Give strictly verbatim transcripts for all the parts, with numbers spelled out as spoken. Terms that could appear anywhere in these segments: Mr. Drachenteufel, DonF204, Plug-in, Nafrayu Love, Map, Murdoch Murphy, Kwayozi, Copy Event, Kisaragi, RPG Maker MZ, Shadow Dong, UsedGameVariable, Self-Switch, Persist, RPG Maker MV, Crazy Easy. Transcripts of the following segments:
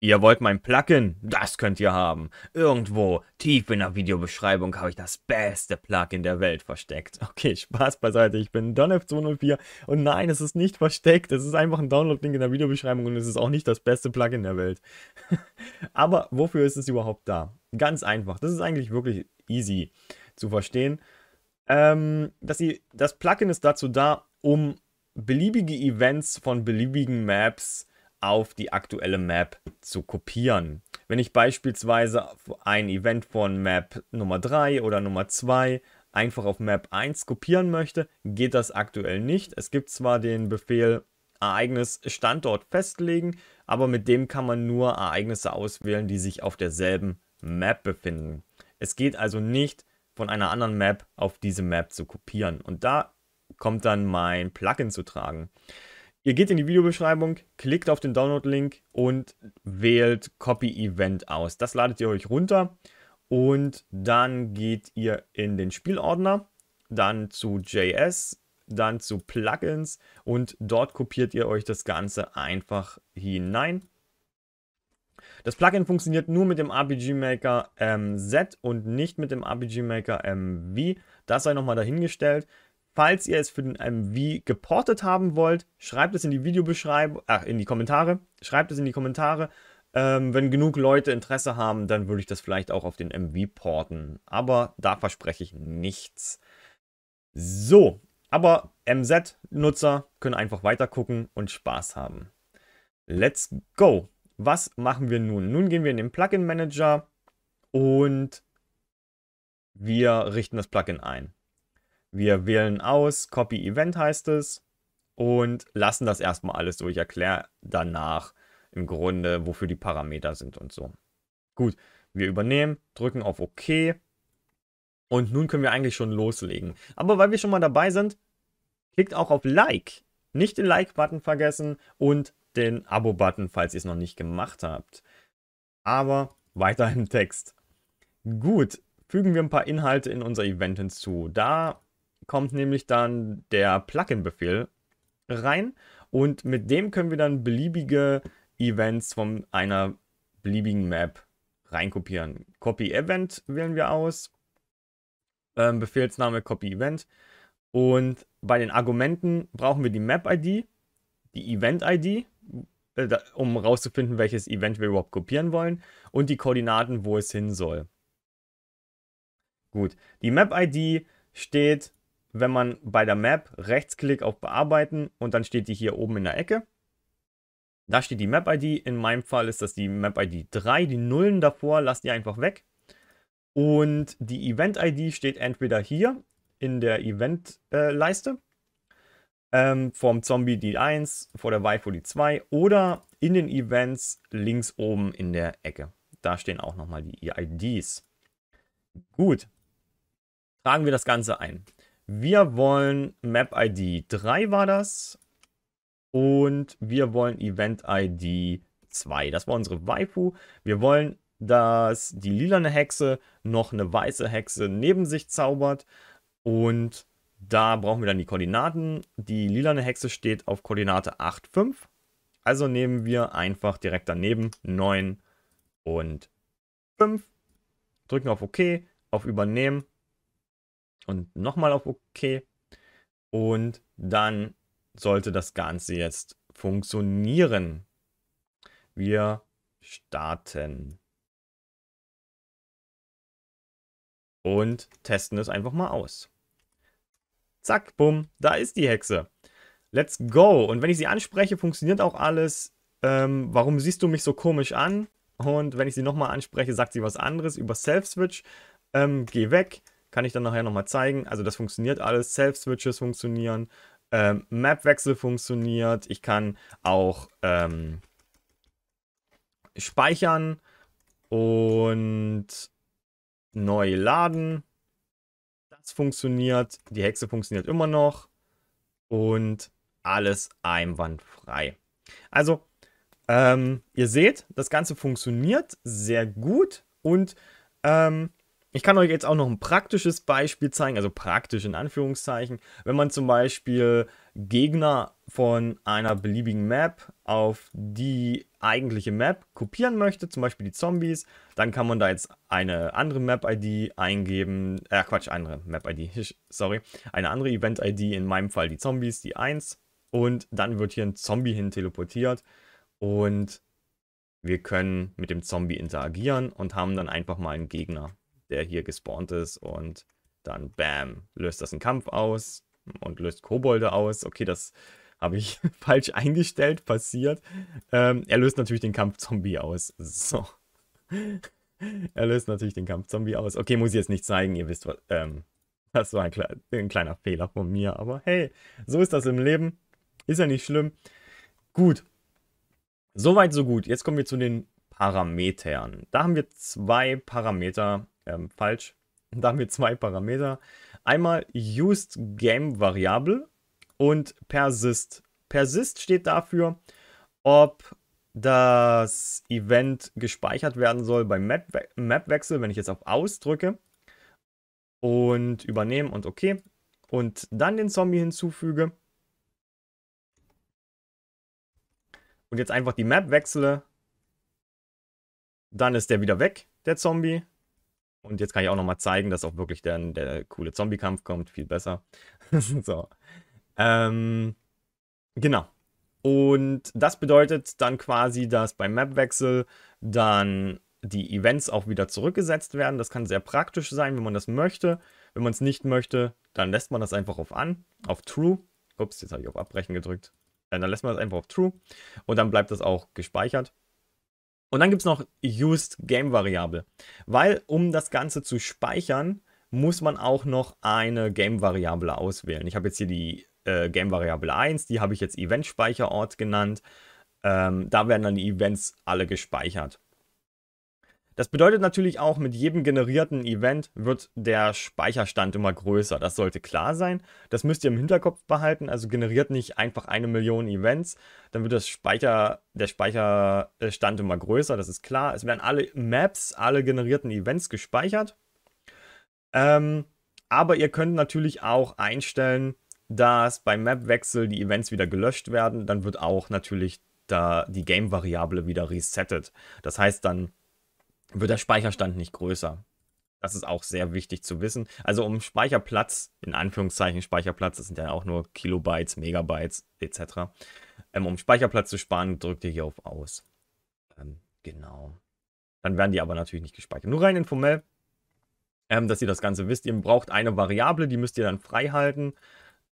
Ihr wollt mein Plugin? Das könnt ihr haben. Irgendwo, tief in der Videobeschreibung, habe ich das beste Plugin der Welt versteckt. Okay, Spaß beiseite, ich bin Don F zwei null vier und nein, es ist nicht versteckt. Es ist einfach ein Download-Link in der Videobeschreibung und es ist auch nicht das beste Plugin der Welt. Aber wofür ist es überhaupt da? Ganz einfach, das ist eigentlich wirklich easy zu verstehen. Ähm, dass ihr, das Plugin ist dazu da, um beliebige Events von beliebigen Maps auf die aktuelle Map zu kopieren. Wenn ich beispielsweise ein Event von Map Nummer drei oder Nummer zwei einfach auf Map eins kopieren möchte, geht das aktuell nicht. Es gibt zwar den Befehl Ereignis Standort festlegen, aber mit dem kann man nur Ereignisse auswählen, die sich auf derselben Map befinden. Es geht also nicht, von einer anderen Map auf diese Map zu kopieren. Und da kommt dann mein Plugin zu tragen. Ihr geht in die Videobeschreibung, klickt auf den Download-Link und wählt Copy Event aus. Das ladet ihr euch runter und dann geht ihr in den Spielordner, dann zu J S, dann zu Plugins und dort kopiert ihr euch das Ganze einfach hinein. Das Plugin funktioniert nur mit dem R P G Maker M Z und nicht mit dem R P G Maker M V. Das sei nochmal dahingestellt. Falls ihr es für den M V geportet haben wollt, schreibt es in die Videobeschreibung, ach, in die Kommentare. Schreibt es in die Kommentare. Ähm, wenn genug Leute Interesse haben, dann würde ich das vielleicht auch auf den M V porten. Aber da verspreche ich nichts. So, aber M Z-Nutzer können einfach weitergucken und Spaß haben. Let's go! Was machen wir nun? Nun gehen wir in den Plugin Manager und wir richten das Plugin ein. Wir wählen aus, Copy Event heißt es und lassen das erstmal alles durch. Ich erkläre danach im Grunde, wofür die Parameter sind und so. Gut, wir übernehmen, drücken auf OK und nun können wir eigentlich schon loslegen. Aber weil wir schon mal dabei sind, klickt auch auf Like. Nicht den Like-Button vergessen und den Abo-Button, falls ihr es noch nicht gemacht habt. Aber weiter im Text. Gut, fügen wir ein paar Inhalte in unser Event hinzu. Da kommt nämlich dann der Plugin-Befehl rein und mit dem können wir dann beliebige Events von einer beliebigen Map reinkopieren. Copy Event wählen wir aus, ähm, Befehlsname Copy Event und bei den Argumenten brauchen wir die Map I D, die Event I D, um rauszufinden, welches Event wir überhaupt kopieren wollen und die Koordinaten, wo es hin soll. Gut, die Map I D steht, wenn man bei der Map Rechtsklick auf Bearbeiten und dann steht die hier oben in der Ecke. Da steht die Map I D, in meinem Fall ist das die Map I D drei, die Nullen davor lasst ihr einfach weg. Und die Event I D steht entweder hier in der Event-Leiste. Ähm, vom Zombie die eins, vor der Waifu die zwei oder in den Events links oben in der Ecke. Da stehen auch nochmal die I Ds. Gut, tragen wir das Ganze ein. Wir wollen Map I D drei war das und wir wollen Event I D zwei. Das war unsere Waifu. Wir wollen, dass die lilane Hexe noch eine weiße Hexe neben sich zaubert und da brauchen wir dann die Koordinaten. Die lilane Hexe steht auf Koordinate acht, fünf. Also nehmen wir einfach direkt daneben neun und fünf. Drücken auf OK, auf Übernehmen und nochmal auf OK. Und dann sollte das Ganze jetzt funktionieren. Wir starten. Und testen es einfach mal aus. Zack, bumm, da ist die Hexe. Let's go. Und wenn ich sie anspreche, funktioniert auch alles. Ähm, warum siehst du mich so komisch an? Und wenn ich sie nochmal anspreche, sagt sie was anderes über Self-Switch. Ähm, geh weg. Kann ich dann nachher nochmal zeigen. Also das funktioniert alles. Self-Switches funktionieren. Ähm, Map-Wechsel funktioniert. Ich kann auch ähm, speichern und neu laden. Funktioniert, die Hexe funktioniert immer noch und alles einwandfrei. Also, ähm, ihr seht, das Ganze funktioniert sehr gut und ähm, Ich kann euch jetzt auch noch ein praktisches Beispiel zeigen, also praktisch in Anführungszeichen. Wenn man zum Beispiel Gegner von einer beliebigen Map auf die eigentliche Map kopieren möchte, zum Beispiel die Zombies, dann kann man da jetzt eine andere Map-I D eingeben, äh Quatsch, andere Map-I D, sorry, eine andere Event-I D, in meinem Fall die Zombies, die eins, und dann wird hier ein Zombie hin teleportiert und wir können mit dem Zombie interagieren und haben dann einfach mal einen Gegner, der hier gespawnt ist, und dann bam, löst das einen Kampf aus und löst Kobolde aus. Okay, das habe ich falsch eingestellt, passiert. Ähm, er löst natürlich den Kampf Zombie aus. So. Er löst natürlich den Kampf Zombie aus. Okay, muss ich jetzt nicht zeigen, ihr wisst was. Ähm, das war ein, kle- ein kleiner Fehler von mir, aber hey, so ist das im Leben. Ist ja nicht schlimm. Gut. Soweit, so gut. Jetzt kommen wir zu den Parametern. Da haben wir zwei Parameter. Ähm, falsch. Da haben wir zwei Parameter. Einmal UsedGameVariable und Persist. Persist steht dafür, ob das Event gespeichert werden soll beim Map- Mapwechsel, wenn ich jetzt auf Aus drücke und übernehmen und OK und dann den Zombie hinzufüge und jetzt einfach die Map wechsle, dann ist der wieder weg, der Zombie. Und jetzt kann ich auch nochmal zeigen, dass auch wirklich dann der, der coole Zombie-Kampf kommt. Viel besser. So. Ähm, genau. Und das bedeutet dann quasi, dass beim Mapwechsel dann die Events auch wieder zurückgesetzt werden. Das kann sehr praktisch sein, wenn man das möchte. Wenn man es nicht möchte, dann lässt man das einfach auf an, auf True. Ups, jetzt habe ich auf Abbrechen gedrückt. Dann lässt man das einfach auf True. Und dann bleibt das auch gespeichert. Und dann gibt es noch UsedGameVariable, weil um das Ganze zu speichern, muss man auch noch eine Game-Variable auswählen. Ich habe jetzt hier die äh, Game-Variable eins, die habe ich jetzt Event-Speicherort genannt. Ähm, da werden dann die Events alle gespeichert. Das bedeutet natürlich auch, mit jedem generierten Event wird der Speicherstand immer größer. Das sollte klar sein. Das müsst ihr im Hinterkopf behalten. Also generiert nicht einfach eine Million Events. Dann wird das Speicher, der Speicherstand immer größer. Das ist klar. Es werden alle Maps, alle generierten Events gespeichert. Ähm, aber ihr könnt natürlich auch einstellen, dass beim Mapwechsel die Events wieder gelöscht werden. Dann wird auch natürlich da die Game-Variable wieder resettet. Das heißt dann, wird der Speicherstand nicht größer. Das ist auch sehr wichtig zu wissen. Also um Speicherplatz, in Anführungszeichen Speicherplatz, das sind ja auch nur Kilobytes, Megabytes et cetera. Ähm, um Speicherplatz zu sparen, drückt ihr hier auf Aus. Ähm, genau. Dann werden die aber natürlich nicht gespeichert. Nur rein informell, ähm, dass ihr das Ganze wisst. Ihr braucht eine Variable, die müsst ihr dann frei halten.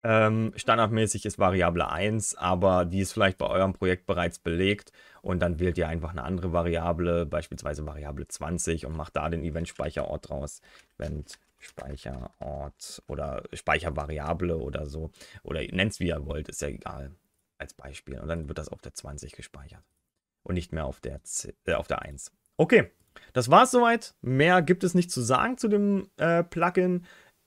Ähm, standardmäßig ist Variable eins, aber die ist vielleicht bei eurem Projekt bereits belegt und dann wählt ihr einfach eine andere Variable, beispielsweise Variable zwanzig und macht da den Event-Speicherort draus, Event-Speicherort oder Speichervariable oder so, oder nennt es wie ihr wollt, ist ja egal, als Beispiel, und dann wird das auf der zwanzig gespeichert und nicht mehr auf der, zehn, äh, auf der eins. Okay, das war's soweit, mehr gibt es nicht zu sagen zu dem äh, Plugin.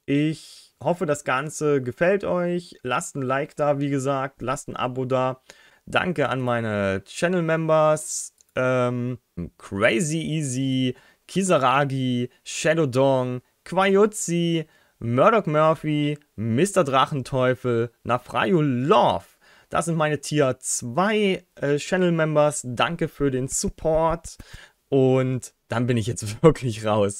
Ich hoffe, das Ganze gefällt euch. Lasst ein Like da, wie gesagt. Lasst ein Abo da. Danke an meine Channel-Members. Ähm, Crazy Easy, Kisaragi, Shadow Dong, Kwayozi, Murdoch Murphy, Mister Drachenteufel, Nafrayu Love. Das sind meine Tier zwei äh, Channel-Members. Danke für den Support. Und dann bin ich jetzt wirklich raus.